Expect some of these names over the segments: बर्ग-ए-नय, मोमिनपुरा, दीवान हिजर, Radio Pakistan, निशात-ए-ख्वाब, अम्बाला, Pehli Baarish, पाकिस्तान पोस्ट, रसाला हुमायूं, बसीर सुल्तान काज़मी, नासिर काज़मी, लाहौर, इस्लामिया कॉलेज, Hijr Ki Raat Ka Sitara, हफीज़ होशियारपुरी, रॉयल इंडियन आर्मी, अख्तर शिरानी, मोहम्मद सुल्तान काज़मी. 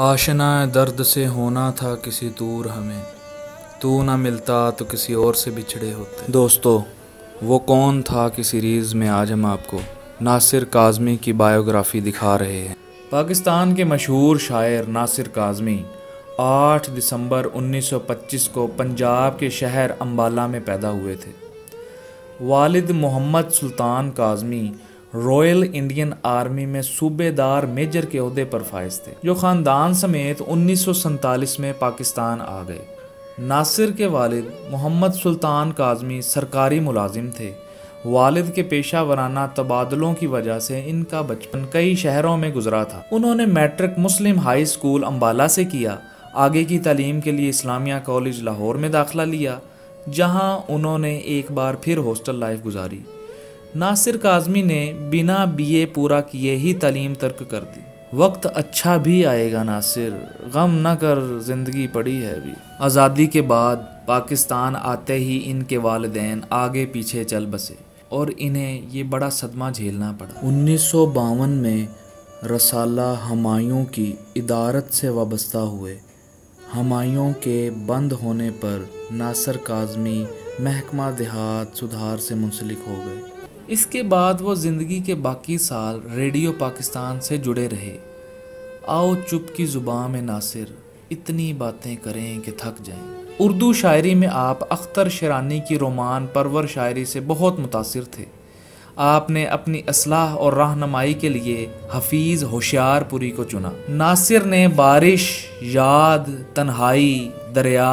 आशना दर्द से होना था किसी दूर हमें, तू ना मिलता तो किसी और से बिछड़े होते। दोस्तों, वो कौन था की सीरीज़ में आज हम आपको नासिर काज़मी की बायोग्राफ़ी दिखा रहे हैं। पाकिस्तान के मशहूर शायर नासिर काज़मी 8 दिसंबर 1925 को पंजाब के शहर अम्बाला में पैदा हुए थे। वालिद मोहम्मद सुल्तान काज़मी रॉयल इंडियन आर्मी में सूबेदार मेजर के ओहदे पर फायज थे, जो ख़ानदान समेत 1947 में पाकिस्तान आ गए। नासिर के वालिद मोहम्मद सुल्तान काज़मी सरकारी मुलाजिम थे। वालिद के पेशा वराना तबादलों की वजह से इनका बचपन कई शहरों में गुजरा था। उन्होंने matric Muslim high school अम्बाला से किया। आगे की तालीम के लिए इस्लामिया कॉलेज लाहौर में दाखिला लिया, जहां उन्होंने एक बार फिर हॉस्टल लाइफ गुजारी। नासिर काज़मी ने बिना बीए पूरा किए ही तालीम तर्क कर दी। वक्त अच्छा भी आएगा नासिर, गम न कर, जिंदगी पड़ी है अभी। आज़ादी के बाद पाकिस्तान आते ही इनके वालिदैन आगे पीछे चल बसे और इन्हें ये बड़ा सदमा झेलना पड़ा। 1952 में रसाला हुमायूं की इदारत से वाबस्ता हुए। हुमायूं के बंद होने पर नासिर काज़मी महकमा देहात सुधार से मुंसलिक हो गए। इसके बाद वो ज़िंदगी के बाकी साल रेडियो पाकिस्तान से जुड़े रहे। आओ चुप की ज़ुबान में नासिर, इतनी बातें करें कि थक जाएं। उर्दू शायरी में आप अख्तर शिरानी की रोमान परवर शायरी से बहुत मुतासिर थे। आपने अपनी असलाह और रहनुमाई के लिए हफीज़ होशियारपुरी को चुना। नासिर ने बारिश, याद, तन्हाई, दरिया,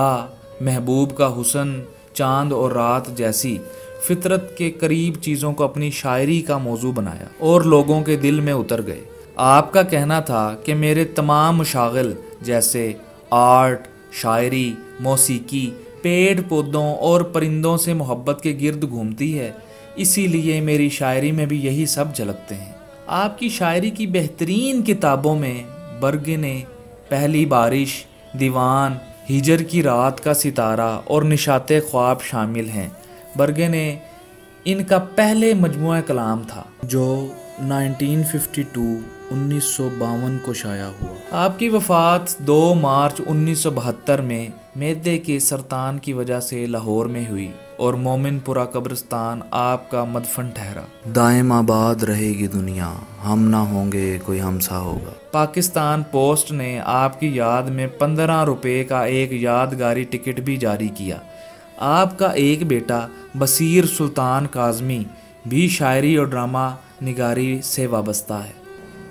महबूब का हुसन, चांद और रात जैसी फितरत के करीब चीज़ों को अपनी शायरी का मौजू बनाया और लोगों के दिल में उतर गए। आपका कहना था कि मेरे तमाम मशागिल जैसे आर्ट, शायरी, मौसीकी, पेड़ पौधों और परिंदों से मोहब्बत के गिर्द घूमती है, इसीलिए मेरी शायरी में भी यही सब झलकते हैं। आपकी शायरी की बेहतरीन किताबों में बर्ग-ए-नय, पहली बारिश, दीवान, हिजर की रात का सितारा और निशात-ए-ख्वाब शामिल हैं। बर्ग-ए-नय इनका पहले मजमूआ कलाम था, जो 1952 को शाया हुआ। आपकी वफ़ात 2 मार्च 1972 में मैदे के सरतान की वजह से लाहौर में हुई और मोमिनपुरा कब्रिस्तान आपका मदफन ठहरा। दायम आबाद रहेगी दुनिया, हम ना होंगे कोई हमसा होगा। पाकिस्तान पोस्ट ने आपकी याद में 15 रुपये का एक यादगारी टिकट भी जारी किया। आपका एक बेटा बसीर सुल्तान काज़मी भी शायरी और ड्रामा निगारी से वाबस्ता है।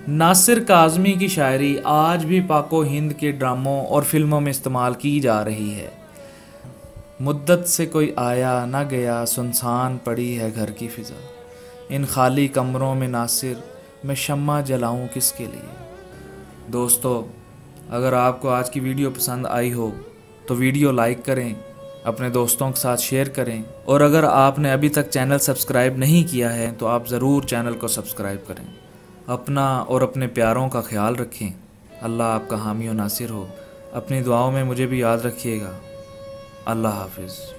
नासिर काज़मी की शायरी आज भी पाको हिंद के ड्रामों और फिल्मों में इस्तेमाल की जा रही है। मुद्दत से कोई आया ना गया, सुनसान पड़ी है घर की फ़िज़ा, इन खाली कमरों में नासिर मैं शम्मा जलाऊं किसके लिए। दोस्तों, अगर आपको आज की वीडियो पसंद आई हो तो वीडियो लाइक करें, अपने दोस्तों के साथ शेयर करें और अगर आपने अभी तक चैनल सब्सक्राइब नहीं किया है तो आप ज़रूर चैनल को सब्सक्राइब करें। अपना और अपने प्यारों का ख्याल रखें। अल्लाह आपका हामी और नासिर हो। अपनी दुआओं में मुझे भी याद रखिएगा। अल्लाह हाफिज़।